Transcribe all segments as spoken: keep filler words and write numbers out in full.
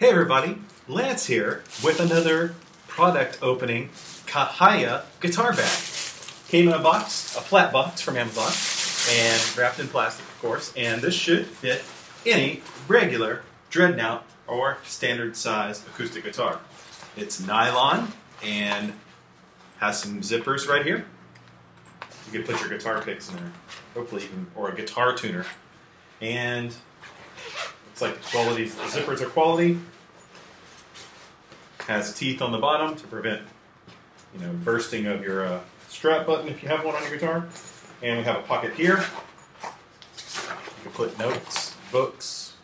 Hey everybody, Lance here with another product opening Cahaya guitar bag. Came in a box, a flat box from Amazon, and wrapped in plastic of course, and this should fit any regular dreadnought or standard size acoustic guitar. It's nylon and has some zippers right here. You can put your guitar picks in there, hopefully even, or a guitar tuner. And it's like the quality, the zippers are quality. Has teeth on the bottom to prevent, you know, bursting of your uh, strap button if you have one on your guitar. And we have a pocket here. You can put notes, books,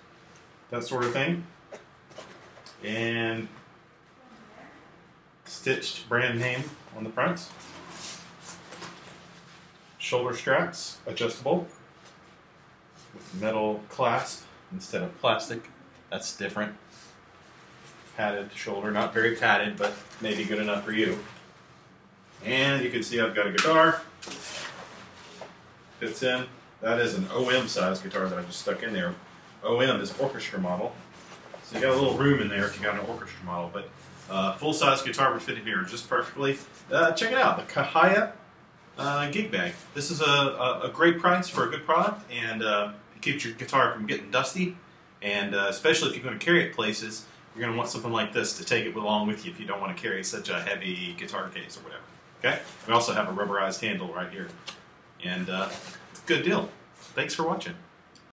that sort of thing. And stitched brand name on the front. Shoulder straps, adjustable, with metal clasp instead of plastic. That's different. Padded shoulder, not very padded, but maybe good enough for you. And you can see I've got a guitar. Fits in. That is an O M size guitar that I just stuck in there. O M is orchestra model. So you got a little room in there if you got an orchestra model, but uh, full size guitar would fit in here just perfectly. Uh, check it out, the Cahaya uh, gig bag. This is a, a, a great price for a good product, and uh, keeps your guitar from getting dusty, and uh, especially if you're going to carry it places, you're going to want something like this to take it along with you if you don't want to carry such a heavy guitar case or whatever. Okay? We also have a rubberized handle right here, and uh, it's a good deal. Thanks for watching.